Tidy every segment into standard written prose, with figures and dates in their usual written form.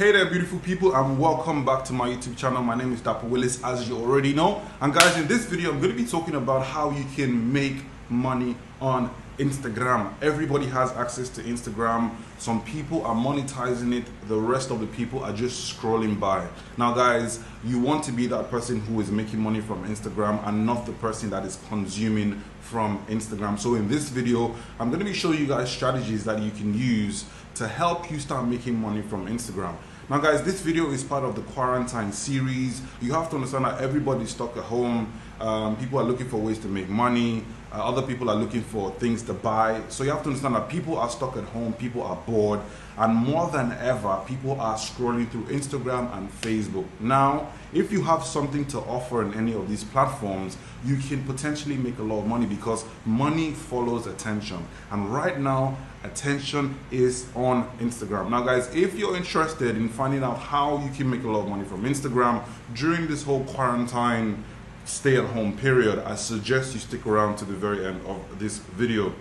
Hey there beautiful people, and welcome back to my YouTube channel. My name is Dapo Willis, as you already know. And guys, in this video I'm going to be talking about how you can make money on Instagram. Everybody has access to Instagram. Some people are monetizing it, the rest of the people are just scrolling by. Now guys, you want to be that person who is making money from Instagram and not the person that is consuming from Instagram. So in this video I'm going to be showing you guys strategies that you can use to help you start making money from Instagram. Now guys, this video is part of the quarantine series. You have to understand that everybody's stuck at home. People are looking for ways to make money. Other people are looking for things to buy. So you have to understand that people are stuck at home, people are bored, and more than ever, people are scrolling through Instagram and Facebook. Now, if you have something to offer in any of these platforms, you can potentially make a lot of money because money follows attention. And right now, attention is on Instagram. Now guys, if you're interested in finding out how you can make a lot of money from Instagram during this whole quarantine stay-at-home period, I suggest you stick around to the very end of this video.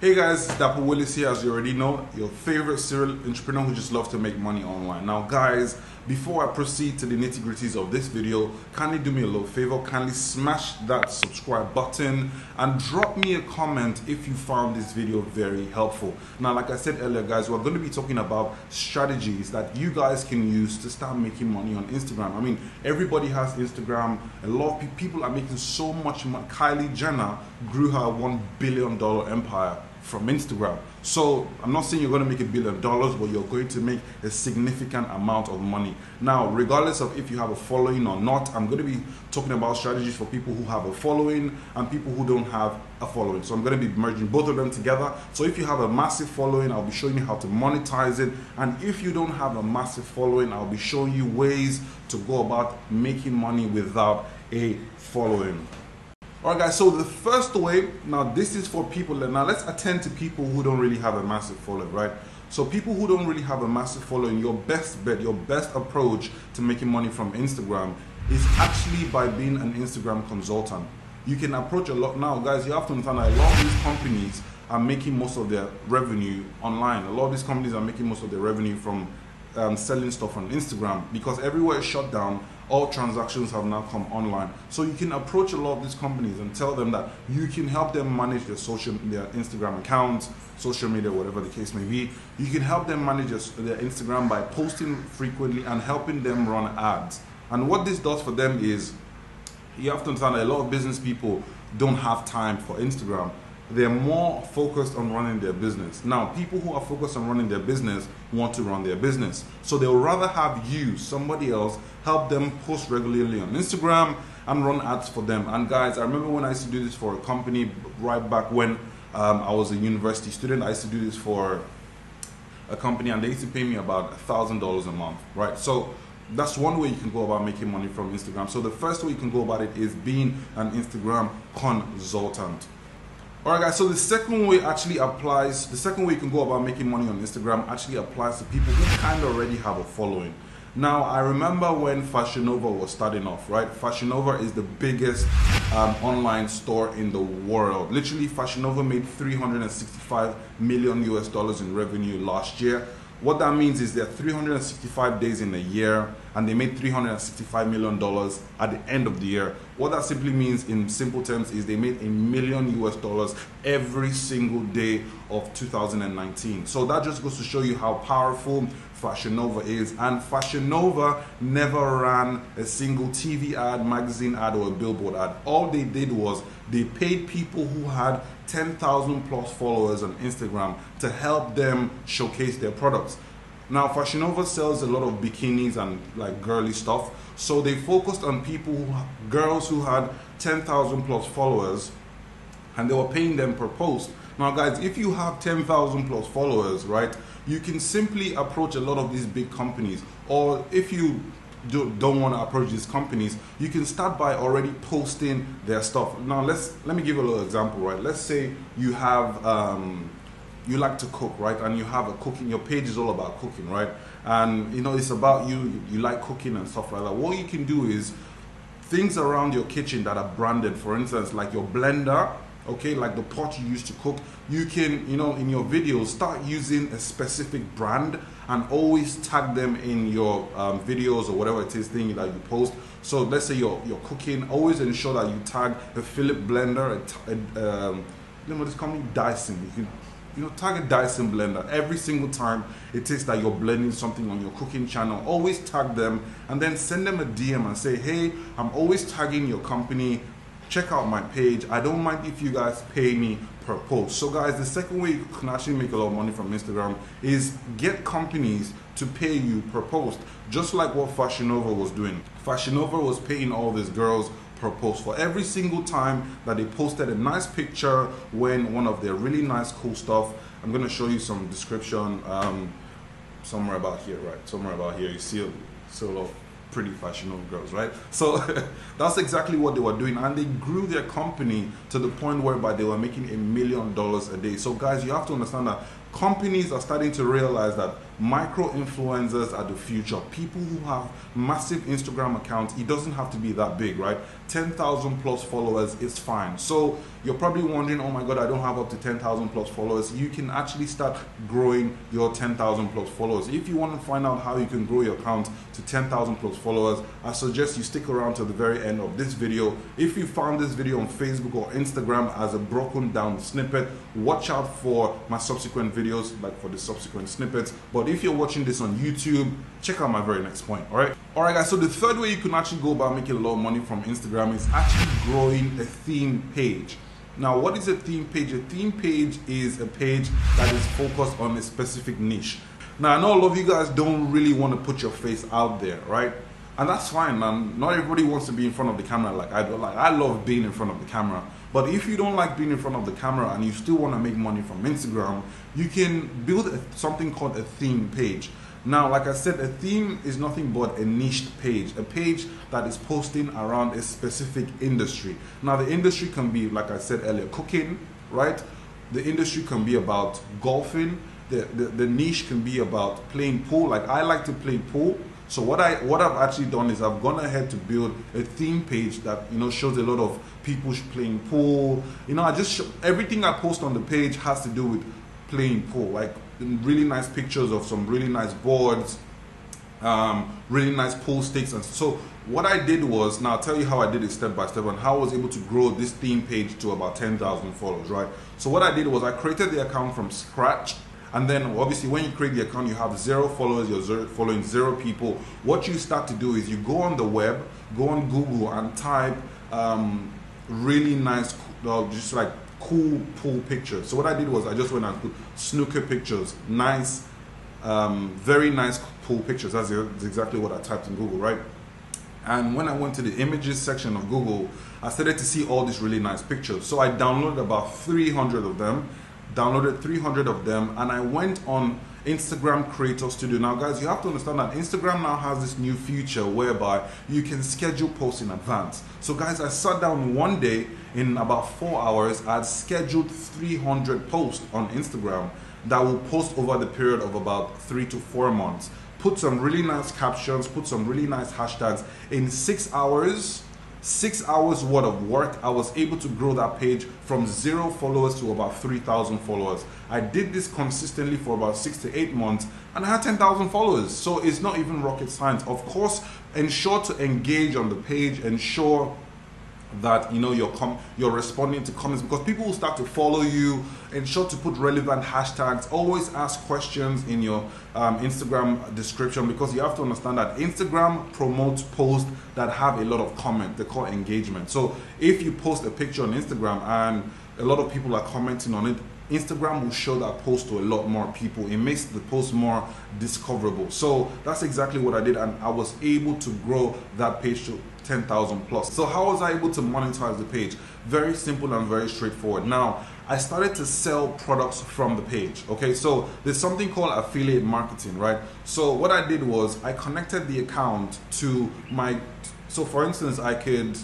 Hey guys, Dapo Willis here, as you already know, your favorite serial entrepreneur who just loves to make money online. Now guys, before I proceed to the nitty-gritties of this video, kindly do me a little favor, kindly smash that subscribe button and drop me a comment if you found this video very helpful. Now like I said earlier guys, we're going to be talking about strategies that you guys can use to start making money on Instagram. I mean, everybody has Instagram. A lot of people are making so much money. Kylie Jenner grew her $1 billion empire from Instagram. So I'm not saying you're going to make $1 billion, but you're going to make a significant amount of money. Now, regardless of if you have a following or not, I'm going to be talking about strategies for people who have a following and people who don't have a following. So I'm going to be merging both of them together. So if you have a massive following, I'll be showing you how to monetize it. And if you don't have a massive following, I'll be showing you ways to go about making money without a following. Alright guys, so the first way, now this is for people, now let's attend to people who don't really have a massive following, right? So people who don't really have a massive following, your best bet, your best approach to making money from Instagram is actually by being an Instagram consultant. You can approach a lot now, guys, you have to understand that a lot of these companies are making most of their revenue online. A lot of these companies are making most of their revenue from selling stuff on Instagram because everywhere is shut down. All transactions have now come online. So you can approach a lot of these companies and tell them that you can help them manage their Instagram accounts, social media, whatever the case may be. You can help them manage their Instagram by posting frequently and helping them run ads. And what this does for them is, you have to understand that a lot of business people don't have time for Instagram. They're more focused on running their business. Now, people who are focused on running their business want to run their business. So they'll rather have you, somebody else, help them post regularly on Instagram and run ads for them. And guys, I remember when I used to do this for a company right back when I was a university student. I used to do this for a company and they used to pay me about $1,000 a month, right? So that's one way you can go about making money from Instagram. So the first way you can go about it is being an Instagram consultant. Alright guys, so the second way actually applies, the second way you can go about making money on Instagram actually applies to people who kind of already have a following. Now, I remember when Fashion Nova was starting off, right? Fashion Nova is the biggest online store in the world. Literally, Fashion Nova made $365 million in revenue last year. What that means is there are 365 days in a year and they made $365 million at the end of the year. What that simply means in simple terms is they made $1 million every single day of 2019. So that just goes to show you how powerful Fashion Nova is. And Fashion Nova never ran a single TV ad, magazine ad, or a billboard ad. All they did was they paid people who had 10,000 plus followers on Instagram to help them showcase their products. Now, Fashion Nova sells a lot of bikinis and like girly stuff. So they focused on people, girls who had 10,000 plus followers, and they were paying them per post. Now guys, if you have 10,000 plus followers, right, you can simply approach a lot of these big companies. Or if you don't want to approach these companies, you can start by already posting their stuff. Now let me give a little example, right? Let's say you have you like to cook, right? And you have a cooking, your page is all about cooking, right? And you know, it's about you like cooking and stuff like that. What you can do is things around your kitchen that are branded, for instance, like your blender okay, like the pot you use to cook. You can, you know, in your videos, start using a specific brand and always tag them in your videos or whatever it is thing that you post. So let's say you're cooking, always ensure that you tag a Philips blender, remember this company, Dyson. You can, you know, tag a Dyson blender every single time it is that you're blending something on your cooking channel. Always tag them and then send them a DM and say, hey, I'm always tagging your company. Check out my page. I don't mind if you guys pay me per post. So guys, the second way you can actually make a lot of money from Instagram is get companies to pay you per post, just like what Fashion Nova was doing. Fashion Nova was paying all these girls per post for every single time that they posted a nice picture when one of their really nice cool stuff. I'm going to show you some description somewhere about here, right? Somewhere about here, you see a lot of pretty fashionable girls, right? So that's exactly what they were doing, and they grew their company to the point whereby they were making $1 million a day. So guys, you have to understand that companies are starting to realize that micro influencers are the future. People who have massive Instagram accounts, it doesn't have to be that big, right? 10,000 plus followers is fine. So you're probably wondering, oh my God, I don't have up to 10,000 plus followers. You can actually start growing your 10,000 plus followers. If you want to find out how you can grow your account to 10,000 plus followers, I suggest you stick around to the very end of this video. If you found this video on Facebook or Instagram as a broken down snippet, watch out for my subsequent videos, like for the subsequent snippets. But if you're watching this on YouTube, check out my very next point, all right? All right, guys, so the third way you can actually go about making a lot of money from Instagram is actually growing a theme page. Now, what is a theme page? A theme page is a page that is focused on a specific niche. Now, I know a lot of you guys don't really want to put your face out there, right? And that's fine, man. Not everybody wants to be in front of the camera like I do. Like, I love being in front of the camera. But if you don't like being in front of the camera and you still want to make money from Instagram, you can build something called a theme page. Now, like I said, a theme is nothing but a niche page, a page that is posting around a specific industry. Now, the industry can be, like I said earlier, cooking, right? The industry can be about golfing. The niche can be about playing pool. Like, I like to play pool. So what I've actually done is I've gone ahead to build a theme page that, you know, shows a lot of people playing pool. You know, I just everything I post on the page has to do with playing pool, like really nice pictures of some really nice boards, really nice pool sticks. And so what I did was, now I'll tell you how I did it step by step and how I was able to grow this theme page to about 10,000 followers, right? So what I did was I created the account from scratch. And then obviously when you create the account, you have 0 followers, you're following 0 people. What you start to do is you go on the web, go on Google and type really nice, just like cool pool pictures. So what I did was I just went and put snooker pictures, nice, very nice pool pictures. That's exactly what I typed in Google, right? And when I went to the images section of Google, I started to see all these really nice pictures. So I downloaded about 300 of them. And I went on Instagram Creator Studio. Now guys, you have to understand that Instagram now has this new feature whereby you can schedule posts in advance. So guys, I sat down one day, in about 4 hours, I had scheduled 300 posts on Instagram that will post over the period of about 3 to 4 months. Put some really nice captions, put some really nice hashtags. In 6 hours, 6 hours worth of work, I was able to grow that page from 0 followers to about 3,000 followers. I did this consistently for about 6 to 8 months and I had 10,000 followers. So it's not even rocket science. Of course, ensure to engage on the page, ensure that, you know, you're responding to comments, because people will start to follow you. Ensure to put relevant hashtags. Always ask questions in your Instagram description, because you have to understand that Instagram promotes posts that have a lot of comment. They call engagement. So if you post a picture on Instagram and a lot of people are commenting on it, Instagram will show that post to a lot more people. It makes the post more discoverable. So that's exactly what I did, and I was able to grow that page to 10,000 plus. So how was I able to monetize the page? Very simple and very straightforward. Now, I started to sell products from the page, okay? So there's something called affiliate marketing, right? So what I did was I connected the account to my, so for instance, I could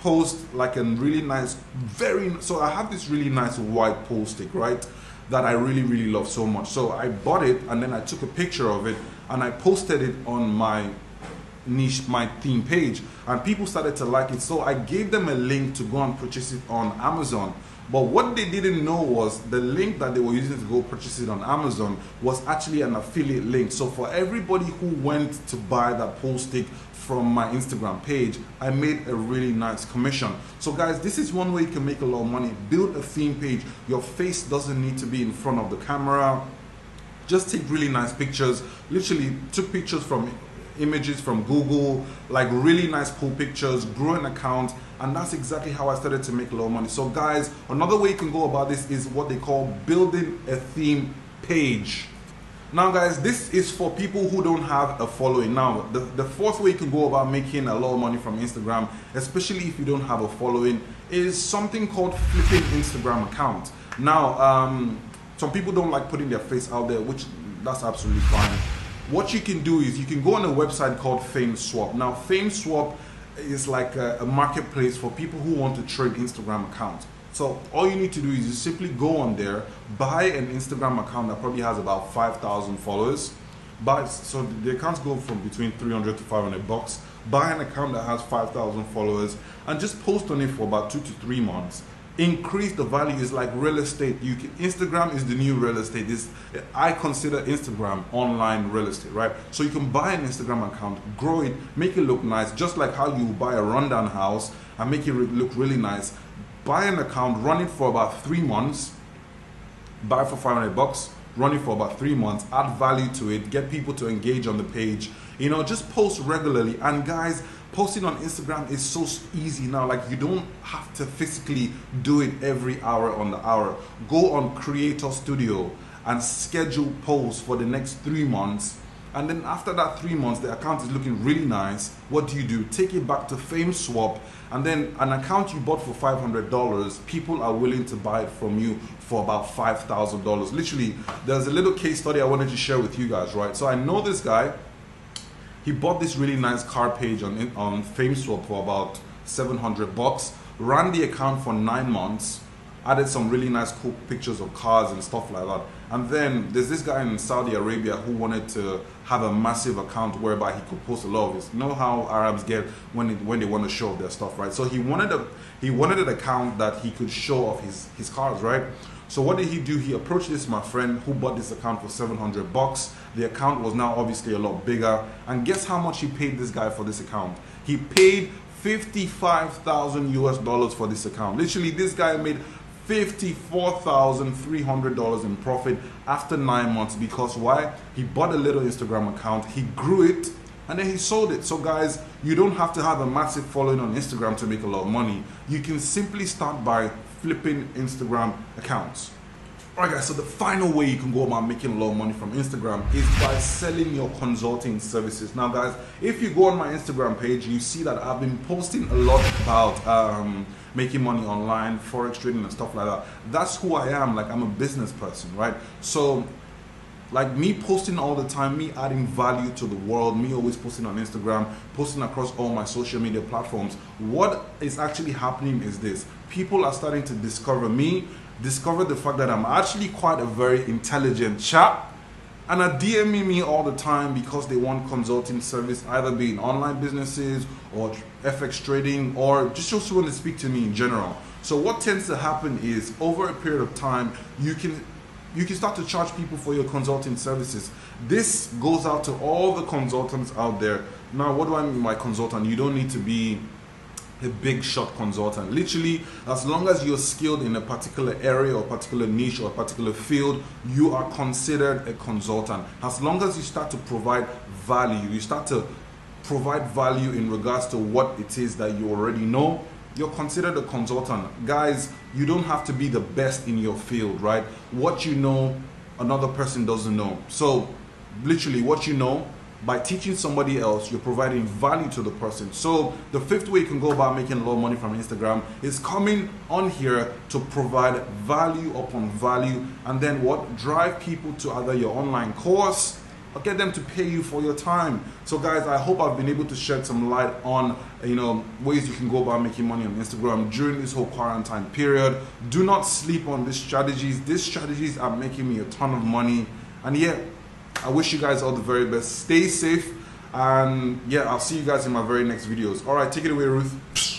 post like a really nice, so I have this really nice white pool stick, right? That I really love so much. So I bought it and then I took a picture of it and I posted it on my niche, my theme page, and people started to like it. So I gave them a link to go and purchase it on Amazon. But what they didn't know was the link that they were using to go purchase it on Amazon was actually an affiliate link. So for everybody who went to buy that pool stick from my Instagram page, I made a really nice commission. So guys, this is one way you can make a lot of money. Build a theme page. Your face doesn't need to be in front of the camera. Just take really nice pictures. Literally took pictures from images from Google, like really nice pool pictures, grow an account, and that's exactly how I started to make a lot of money. So guys, another way you can go about this is what they call building a theme page. Now guys, this is for people who don't have a following. Now the fourth way you can go about making a lot of money from Instagram, especially if you don't have a following, is something called flipping Instagram accounts. Now some people don't like putting their face out there, which that's absolutely fine. What you can do is you can go on a website called FameSwap. Now FameSwap is like a marketplace for people who want to trade Instagram accounts. So all you need to do is you simply go on there, buy an Instagram account that probably has about 5,000 followers. So the accounts go from between 300 to 500 bucks. Buy an account that has 5,000 followers and just post on it for about 2 to 3 months. Increase the value. Is like real estate. You can, Instagram is the new real estate. I consider Instagram online real estate, right? So you can buy an Instagram account, grow it, make it look nice, just like how you buy a rundown house and make it look really nice. Buy an account, run it for about 3 months, buy for 500 bucks, run it for about 3 months, add value to it, get people to engage on the page, you know, just post regularly. And guys, posting on Instagram is so easy now. Like, you don't have to physically do it every hour on the hour. Go on Creator Studio and schedule posts for the next 3 months. And then after that 3 months, the account is looking really nice. What do? Take it back to FameSwap, and then an account you bought for $500, people are willing to buy it from you for about $5,000. Literally, there's a little case study I wanted to share with you guys, right? So I know this guy. He bought this really nice car page on FameSwap for about 700 bucks, ran the account for 9 months, added some really nice cool pictures of cars and stuff like that. And then there's this guy in Saudi Arabia who wanted to have a massive account whereby he could post a lot of his. You know how Arabs get when they want to show off their stuff, right? So he wanted an account that he could show off his cars, right? So what did he do? He approached this my friend who bought this account for 700 bucks. The account was now obviously a lot bigger. And guess how much he paid this guy for this account? He paid $55,000 for this account. Literally, this guy made $54,300 in profit after 9 months. Because why? He bought a little Instagram account, he grew it, and then he sold it. So guys, you don't have to have a massive following on Instagram to make a lot of money. You can simply start by flipping Instagram accounts. Alright guys, so the final way you can go about making a lot of money from Instagram is by selling your consulting services. Now guys, if you go on my Instagram page, you see that I've been posting a lot about making money online, Forex trading and stuff like that. That's who I am. Like, I'm a business person, right? So like, me posting all the time, me adding value to the world, me always posting on Instagram, posting across all my social media platforms. What is actually happening is this. People are starting to discover me, discover the fact that I'm actually quite a very intelligent chap, and are DMing me all the time because they want consulting service, either being online businesses or FX trading, or just want to speak to me in general. So what tends to happen is, over a period of time, you can start to charge people for your consulting services. This goes out to all the consultants out there. Now, what do I mean by consultant? You don't need to be a big shot consultant. Literally, as long as you're skilled in a particular area or particular niche or a particular field, you are considered a consultant. As long as you start to provide value, you start to provide value in regards to what it is that you already know, you're considered a consultant. Guys, you don't have to be the best in your field, right? What you know, another person doesn't know. So literally, what you know, by teaching somebody else, you're providing value to the person. So the fifth way you can go about making a lot of money from Instagram is coming on here to provide value upon value, and then what? Drive people to either your online course or get them to pay you for your time. So guys, I hope I've been able to shed some light on, you know, ways you can go about making money on Instagram during this whole quarantine period. Do not sleep on these strategies. These strategies are making me a ton of money, and yet I wish you guys all the very best. Stay safe, and yeah, I'll see you guys in my very next videos. All right, take it away, Ruth.